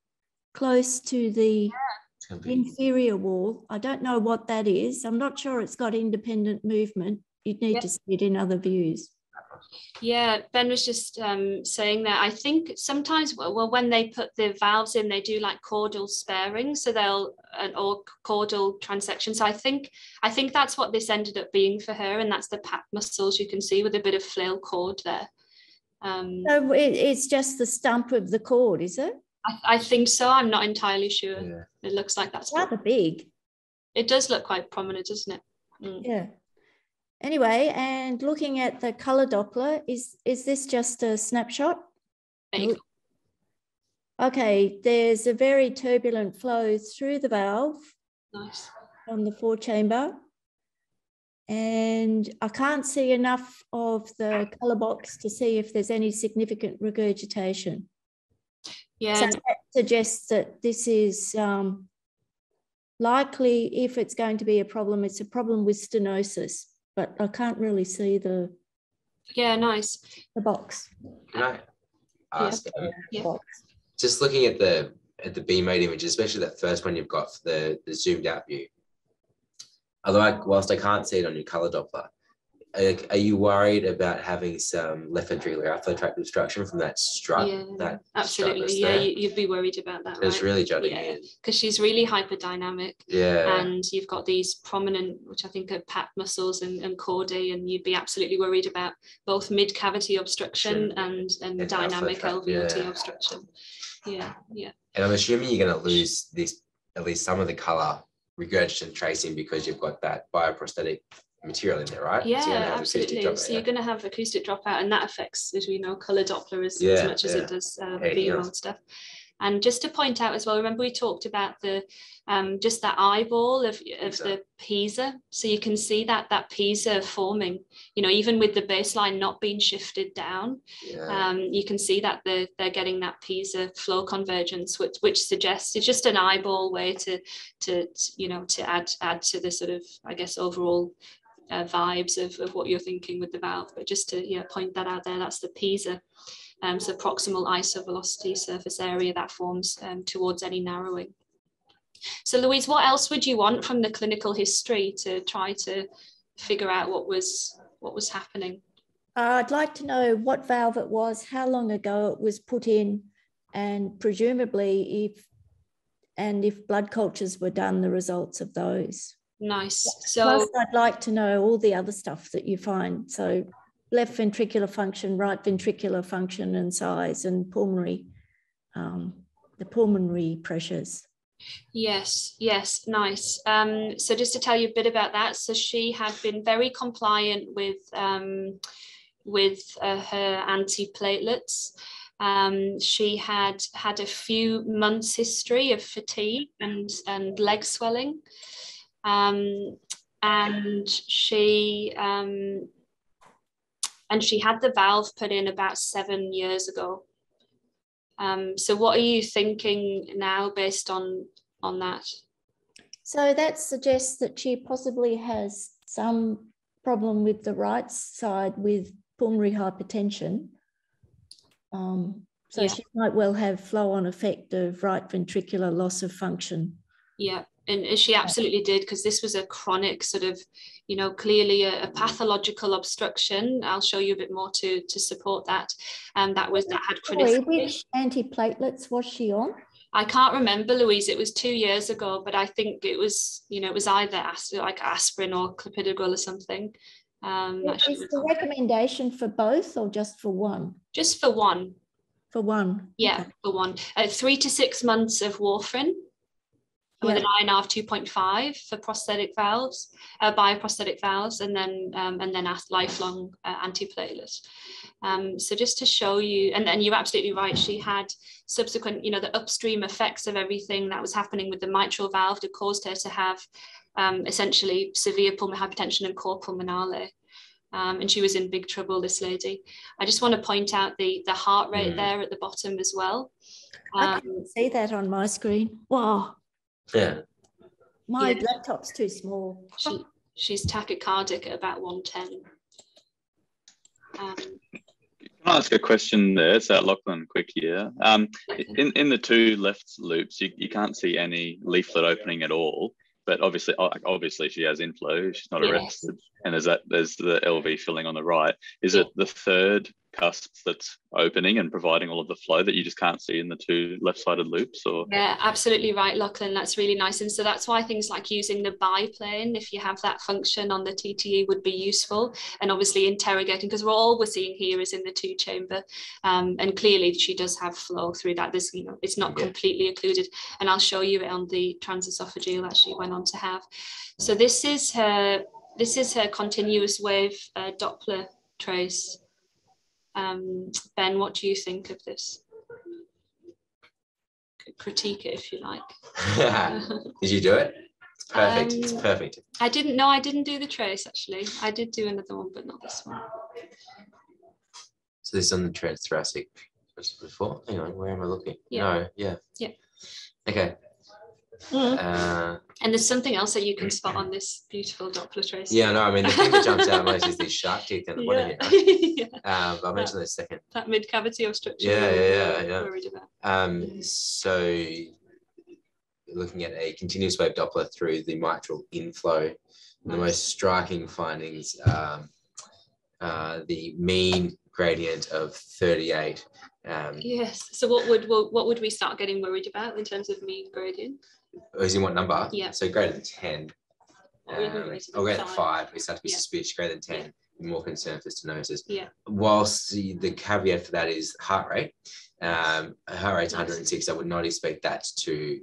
close to the inferior wall. I don't know what that is. I'm not sure it's got independent movement. You'd need yep. to see it in other views. Yeah, Ben was just um, saying that I think sometimes, well, when they put the valves in, they do like caudal sparing, so they'll an or caudal transection. So I think I think that's what this ended up being for her, and that's the pap muscles you can see with a bit of flail cord there. Um, so it, it's just the stump of the cord, is it? I, I think so. I'm not entirely sure. Yeah. It looks like that's rather what, big. It does look quite prominent, doesn't it? Mm. Yeah. Anyway, and looking at the color Doppler, is, is this just a snapshot? There you go. Okay, there's a very turbulent flow through the valve. Nice. On the four chamber. And I can't see enough of the color box to see if there's any significant regurgitation. Yeah. So that suggests that this is um, likely, if it's going to be a problem, it's a problem with stenosis. But I can't really see the yeah, nice the box. Can I ask? Yeah. Um, yeah. Just looking at the at the B mode image, especially that first one you've got for the, the zoomed out view. Although, I, whilst I can't see it on your color Doppler, are you worried about having some left ventricular outflow tract obstruction from that strut? Yeah, that absolutely. Yeah, you, you'd be worried about that. It's right? really jutting yeah. in. Because she's really hyperdynamic. Yeah. And you've got these prominent, which I think are pat muscles and, and chordae, and you'd be absolutely worried about both mid-cavity obstruction sure. and, and, and dynamic L V O T yeah. obstruction. Yeah, yeah. And I'm assuming you're going to lose this, at least some of the colour regurgitation tracing, because you've got that bioprosthetic material in there, right? Yeah, so absolutely. Dropout, so you're yeah. going to have acoustic dropout, and that affects, as we know, colour Doppler as, yeah, as much yeah. as it does uh, the B-roll stuff. And just to point out as well, remember we talked about the um, just that eyeball of, of the PISA. So you can see that that PISA forming, you know, even with the baseline not being shifted down, yeah. um, you can see that the, they're getting that PISA flow convergence, which, which suggests it's just an eyeball way to, to you know, to add, add to the sort of, I guess, overall uh, vibes of, of what you're thinking with the valve. But just to yeah, point that out there, that's the PISA. Um, so proximal isovelocity surface area that forms um, towards any narrowing. So Louise, what else would you want from the clinical history to try to figure out what was, what was happening? Uh, I'd like to know what valve it was, how long ago it was put in, and presumably if, and if blood cultures were done, the results of those. Nice. So plus, I'd like to know all the other stuff that you find. So left ventricular function, right ventricular function and size, and pulmonary, um, the pulmonary pressures. Yes, yes, nice. Um, so just to tell you a bit about that, so she had been very compliant with, um, with uh, her antiplatelets. Um, she had had a few months' history of fatigue and, and leg swelling. Um, and she... Um, And she had the valve put in about seven years ago. Um, so what are you thinking now based on, on that? So that suggests that she possibly has some problem with the right side with pulmonary hypertension. Um, so yeah. she might well have flow-on effect of right ventricular loss of function. Yeah. And she absolutely did, because this was a chronic sort of, you know, clearly a, a pathological obstruction. I'll show you a bit more to, to support that. And um, that was that had criticism. Which antiplatelets was she on? I can't remember, Louise. It was two years ago, but I think it was, you know, it was either as, like aspirin or clopidogrel or something. Um, yeah, is the recommendation for both or just for one? Just for one. For one. Yeah, okay. for one. Uh, three to six months of warfarin. With yeah. an I N R of two point five for prosthetic valves, uh, bioprosthetic valves, and then um, and then lifelong uh, antiplatelets. Um, so just to show you, and, and you're absolutely right, she had subsequent, you know, the upstream effects of everything that was happening with the mitral valve that caused her to have um, essentially severe pulmonary hypertension and core pulmonale. Um, and she was in big trouble, this lady. I just want to point out the, the heart rate mm. there at the bottom as well. Um, I couldn't see that on my screen. Wow. Yeah. My yeah. laptop's too small. She, she's tachycardic at about one ten. Um, Can I ask a question there? It's at Lachlan Quick here. Um, in, in the two left loops, you, you can't see any leaflet opening at all, but obviously obviously she has inflow. She's not arrested. Yes. And there's, that, there's the L V filling on the right. Is yeah. it the third cusp that's opening and providing all of the flow that you just can't see in the two left-sided loops? Or yeah, absolutely right, Lachlan, that's really nice. And so that's why things like using the biplane, if you have that function on the T T E, would be useful, and obviously interrogating, because we're all we're seeing here is in the two chamber, um, and clearly she does have flow through that. This, you know, it's not yeah. completely occluded, and I'll show you it on the transesophageal that she went on to have. So this is her this is her continuous wave uh, Doppler trace. Um, Ben, what do you think of this? Critique it if you like. Did you do it? It's perfect. Um, it's perfect. I didn't know. I didn't do the trace actually. I did do another one, but not this one. So this is on the transthoracic before. Hang on, where am I looking? Yeah. No, yeah. Yeah. Okay. Mm. Uh, and there's something else that you can spot on this beautiful Doppler trace. Yeah, no, I mean the thing that jumps out most is these shark teeth and what yeah. are you? Know? yeah. um, I'll mention that, this second. That mid cavity obstruction. Yeah, yeah, yeah. Worried about. Um, yeah. So looking at a continuous wave Doppler through the mitral inflow, nice. The most striking findings um, uh, the mean gradient of thirty-eight. Um, yes. So what would what would we start getting worried about in terms of mean gradient? As in what number? Yeah. So greater than ten. Um, or greater than five. We start to be yeah. suspicious. Greater than ten. Yeah. More concerned for stenosis. Yeah. Whilst the, the caveat for that is heart rate. Um, heart rate's nice. one hundred and six. I would not expect that to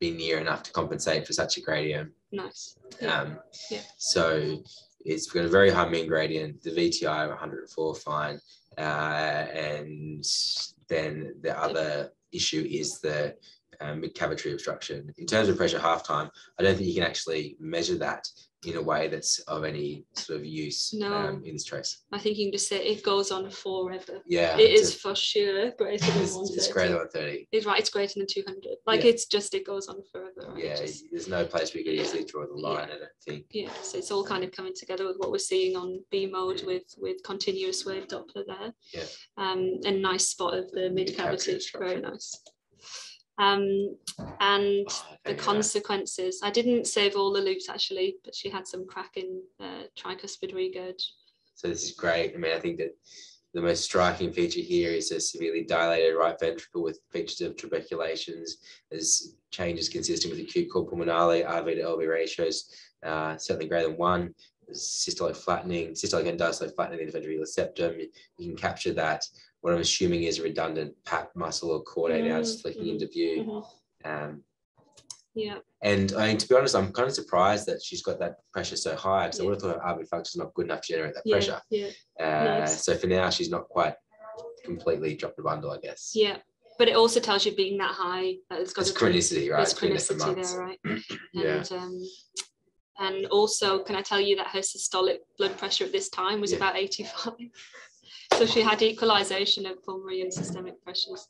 be near enough to compensate for such a gradient. Nice. Yeah. Um, yeah. So it's got a very high mean gradient. The V T I of one hundred and four, fine. Uh, and then the other issue is the um, mid-cavitary obstruction. In terms of pressure halftime, I don't think you can actually measure that in a way that's of any sort of use no. um, in this trace. I think you can just say it goes on forever. Yeah. It is a, for sure greater than one thirty. It's greater than one thirty. It's right, it's greater than two hundred. Like yeah. it's just, it goes on forever. Right? Yeah, just, there's no place we could yeah. easily draw the line, yeah. I don't think. Yeah, so it's all kind of coming together with what we're seeing on B mode yeah. with, with continuous wave Doppler there. Yeah. Um, and nice spot of the mid-cavity, very nice. Um, and oh, the consequences. I didn't save all the loops actually, but she had some cracking uh, tricuspid regurg. So this is great. I mean, I think that the most striking feature here is a severely dilated right ventricle with features of trabeculations. There's changes consistent with acute core pulmonale, R V to L V ratios, uh, certainly greater than one. Systolic flattening, systolic and diastolic flattening of the interventricular septum. You can capture that. What I'm assuming is a redundant P A P muscle or chordate mm-hmm. now just flicking mm-hmm. into view. Mm-hmm. um, yeah. And I mean, to be honest, I'm kind of surprised that she's got that pressure so high because yeah. I would have thought her R V function is not good enough to generate that yeah. pressure. Yeah. Uh, nice. So for now, she's not quite completely dropped the bundle, I guess. Yeah. But it also tells you being that high, that it's got it's chronicity, right? It's chronicity there, there, right? yeah. And, um, And also, can I tell you that her systolic blood pressure at this time was yeah. about eighty-five? So she had equalization of pulmonary and systemic pressures.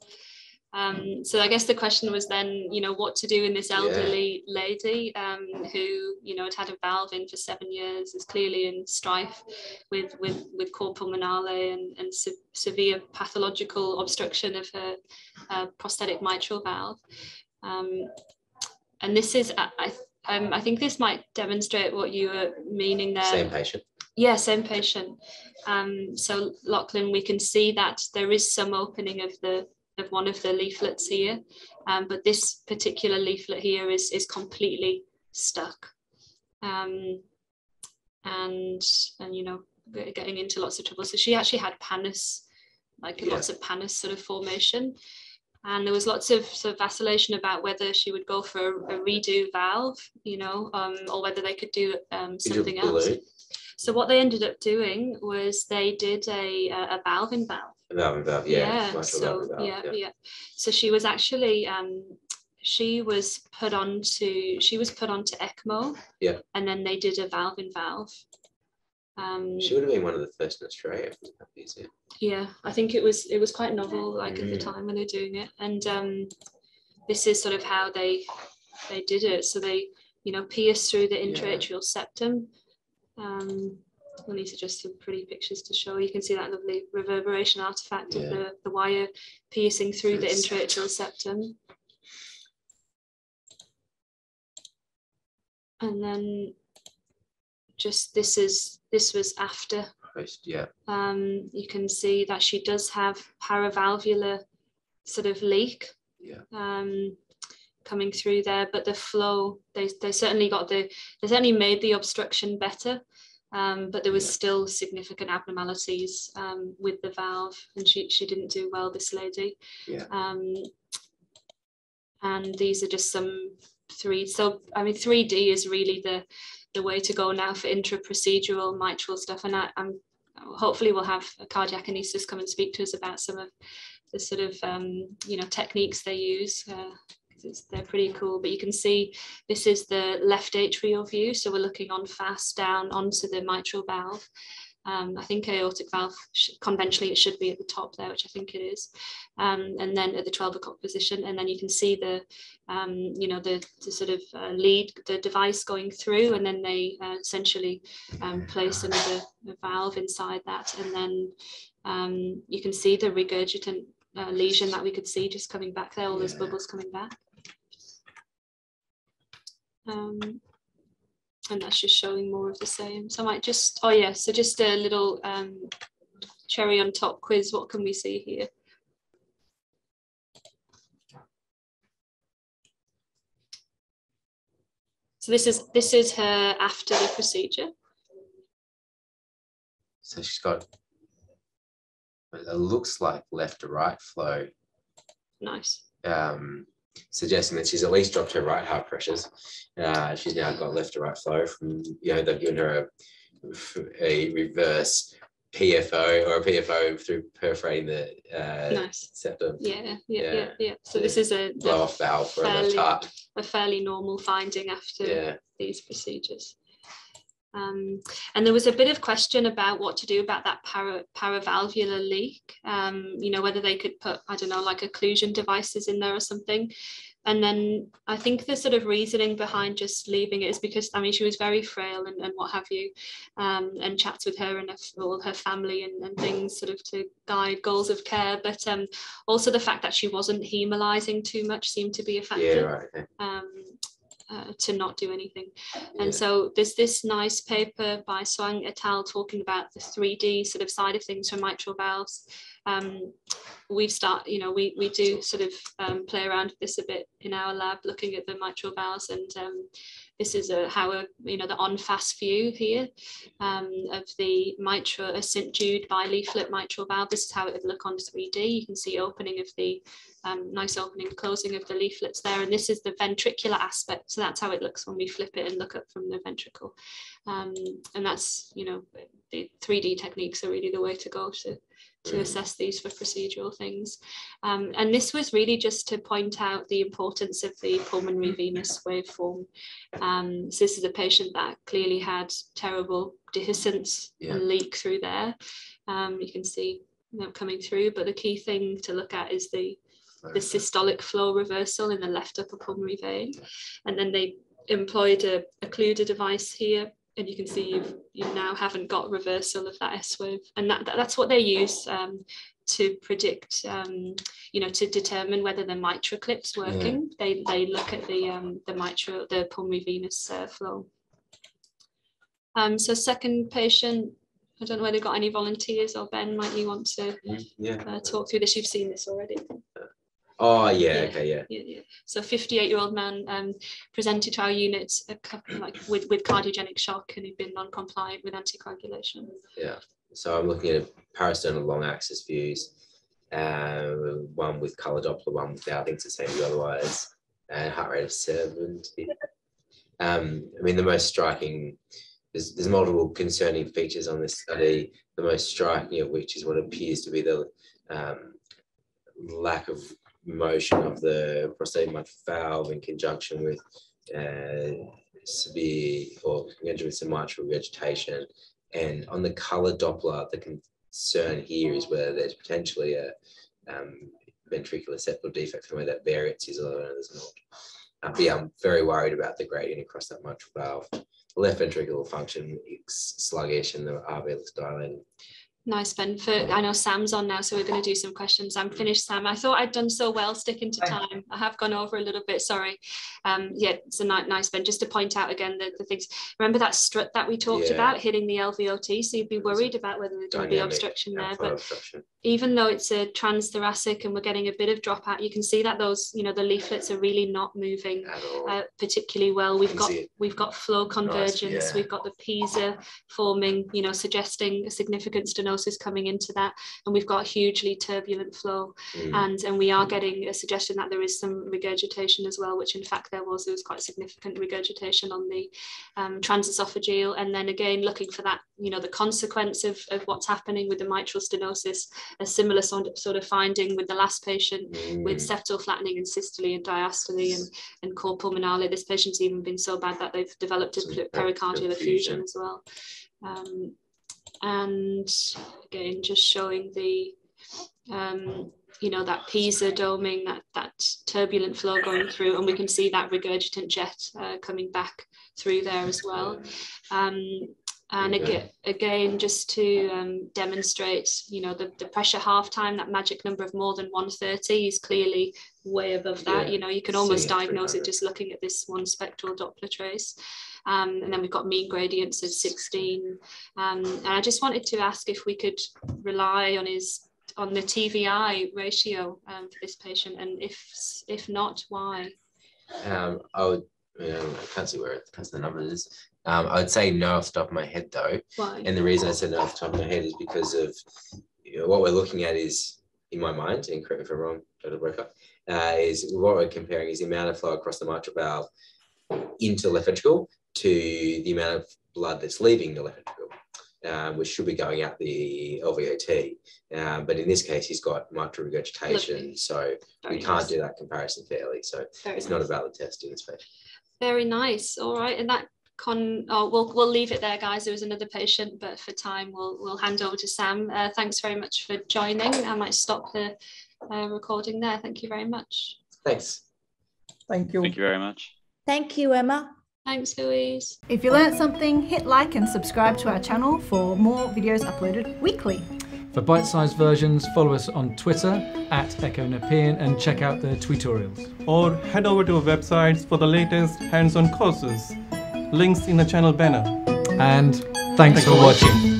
Um, so I guess the question was then, you know, what to do in this elderly yeah. lady um, who, you know, had had a valve in for seven years, is clearly in strife with with, with core pulmonale and, and se severe pathological obstruction of her uh, prosthetic mitral valve. Um, and this is, I, I Um, I think this might demonstrate what you were meaning there. Same patient. Yeah, same patient. Um, so Lachlan, we can see that there is some opening of the of one of the leaflets here, um, but this particular leaflet here is is completely stuck, um, and and you know getting into lots of trouble. So she actually had pannus, like yeah. lots of pannus sort of formation. And there was lots of sort of vacillation about whether she would go for a, a redo valve, you know, um, or whether they could do um, something else. So what they ended up doing was they did a a valve in valve. A valve in valve, yeah. Yeah. So valve, yeah, yeah, yeah. So she was actually um, she was put on to she was put on to ECMO. Yeah. And then they did a valve in valve. Um, she would have been one of the first in Australia. Yeah, I think it was it was quite novel, like mm. at the time when they were doing it. And um, this is sort of how they they did it. So they, you know, pierced through the intraatrial yeah. septum. Um, we'll need to just some pretty pictures to show. You can see that lovely reverberation artifact yeah. of the, the wire piercing through the intraatrial septum. And then just this is this was after. Yeah. Um, you can see that she does have paravalvular sort of leak. Yeah. Um, coming through there, but the flow they they certainly got the they certainly made the obstruction better, um, but there was yeah. still significant abnormalities um, with the valve, and she she didn't do well. This lady. Yeah. Um, and these are just some three. So I mean, three D is really the the way to go now for intra-procedural mitral stuff, and I, I'm hopefully we'll have a cardiac anaesthetist come and speak to us about some of the sort of um, you know techniques they use. Uh, it's, they're pretty cool. But you can see this is the left atrial view, so we're looking on fast down onto the mitral valve. Um, I think aortic valve conventionally it should be at the top there, which I think it is, um, and then at the twelve o'clock position, and then you can see the, um, you know, the, the sort of uh, lead, the device going through, and then they uh, essentially um, place another valve inside that, and then um, you can see the regurgitant uh, lesion that we could see just coming back there, all those bubbles coming back. Um, and that's just showing more of the same. So I might just, oh yeah, so just a little um, cherry on top quiz, what can we see here? So this is, this is her after the procedure. So she's got, it looks like left to right flow. Nice. Um, suggesting that she's at least dropped her right heart pressures. Uh, she's now got left to right flow from, you know, they've given her a, a reverse P F O or a P F O through perforating the uh, nice. septum. Yeah, yeah, yeah, yeah. yeah. So, so this is a blow off valve for fairly, a left heart. A fairly normal finding after yeah. these procedures. Um, and there was a bit of question about what to do about that para, paravalvular leak, um, you know, whether they could put, I don't know, like occlusion devices in there or something. And then I think the sort of reasoning behind just leaving it is because, I mean, she was very frail and, and what have you, um, and chats with her and all her family and, and things sort of to guide goals of care. But um, also the fact that she wasn't hemolyzing too much seemed to be a factor. Yeah, right. Yeah. Um, Uh, to not do anything. And yeah. so there's this nice paper by Swang et al. Talking about the three D sort of side of things for mitral valves. Um, we've start, you know, we, we do sort of um, play around with this a bit in our lab, looking at the mitral valves. And um, this is a, how, a, you know, the on-fast view here um, of the mitral, a Saint Jude bi-leaflet mitral valve. This is how it would look on three D. You can see opening of the, um, nice opening, closing of the leaflets there. And this is the ventricular aspect. So that's how it looks when we flip it and look up from the ventricle. Um, and that's, you know, the three D techniques are really the way to go to, to assess these for procedural things. Um, and this was really just to point out the importance of the pulmonary venous waveform. Um, so this is a patient that clearly had terrible dehiscence yeah. and leak through there. Um, you can see them coming through, but the key thing to look at is the, the systolic flow reversal in the left upper pulmonary vein. And then they employed a occluder device here. And you can see you've, you now haven't got reversal of that S wave, and that, that that's what they use um, to predict, um, you know, to determine whether the mitroclips working. Yeah. They they look at the um, the mitral, the pulmonary venous uh, flow. Um, so second patient, I don't know whether they've got any volunteers, or Ben, might you want to yeah. uh, talk through this? You've seen this already. Oh yeah, yeah, okay, yeah. yeah, yeah. So, fifty-eight-year-old man um, presented to our unit a couple, like with with cardiogenic shock, and he'd been non-compliant with anticoagulation. Yeah. So I'm looking at a parasternal long-axis views, um, one with color Doppler, one without. I think it's the same view otherwise, and heart rate of seventy. Um, I mean, the most striking. There's, there's multiple concerning features on this study. The most striking of which is what appears to be the um, lack of motion of the prosthetic mitral valve in conjunction with uh, severe or conjunction with some mitral regurgitation. And on the color Doppler, the concern here is whether there's potentially a um, ventricular septal defect from where that variance is, although there's not. Uh, but yeah, I'm very worried about the gradient across that mitral valve. The left ventricular function is sluggish and the R V looks dilated. Nice, Ben. For, I know Sam's on now, so we're going to do some questions. I'm finished, Sam. I thought I'd done so well sticking to time. I have gone over a little bit, sorry. Um, yeah, it's a nice, Ben. Just to point out again the, the things. Remember that strut that we talked yeah. about, hitting the L V O T, so you'd be worried about whether there'd Dynamic, be obstruction there. But obstruction. Even though it's a transthoracic and we're getting a bit of dropout, you can see that those, you know, the leaflets are really not moving uh, particularly well. We've got we've got flow convergence. Nice, yeah. We've got the PISA forming, you know, suggesting a significant stenosis is coming into that, and we've got hugely turbulent flow, mm. and and we are getting a suggestion that there is some regurgitation as well, which in fact there was there was quite significant regurgitation on the um, transesophageal. And then again, looking for that, you know, the consequence of, of what's happening with the mitral stenosis, a similar sort of finding with the last patient mm. with septal flattening and systole and diastole and, and core pulmonale. This patient's even been so bad that they've developed a some pericardial effusion as well. Um, and again, just showing the um you know, that PISA doming, that that turbulent flow going through, and we can see that regurgitant jet uh, coming back through there as well. um And again, again, just to um, demonstrate, you know, the, the pressure half time, that magic number of more than one thirty is clearly way above that. Yeah. You know, you can almost Same diagnose it just looking at this one spectral Doppler trace. Um, and then we've got mean gradients of sixteen. Um, and I just wanted to ask if we could rely on his on the T V I ratio um, for this patient, and if if not, why? Um, I would. Um, I can't see where it depends on the numbers. Um, I would say no off the top of my head though. Why? And the reason I said no off the top of my head is because of you know, what we're looking at is, in my mind, and correct me if I'm wrong, try to work up, uh, is what we're comparing is the amount of flow across the mitral valve into the left ventricle to the amount of blood that's leaving the left ventricle, uh, which should be going out the L V O T. Um, but in this case, he's got mitral regurgitation, Lovely. so Very we can't nice. do that comparison fairly. So Very it's nice. not a valid test in this patient. Very nice. All right, and that con. Oh, we'll we'll leave it there, guys. There was another patient, but for time, we'll we'll hand over to Sam. Uh, thanks very much for joining. I might stop the uh, recording there. Thank you very much. Thanks. Thank you. Thank you very much. Thank you, Emma. Thanks, Louise. If you learnt something, hit like and subscribe to our channel for more videos uploaded weekly. For bite-sized versions, follow us on Twitter at EchoNepean and check out the tutorials. Or head over to our websites for the latest hands-on courses. Links in the channel banner. And thanks, thanks for watching.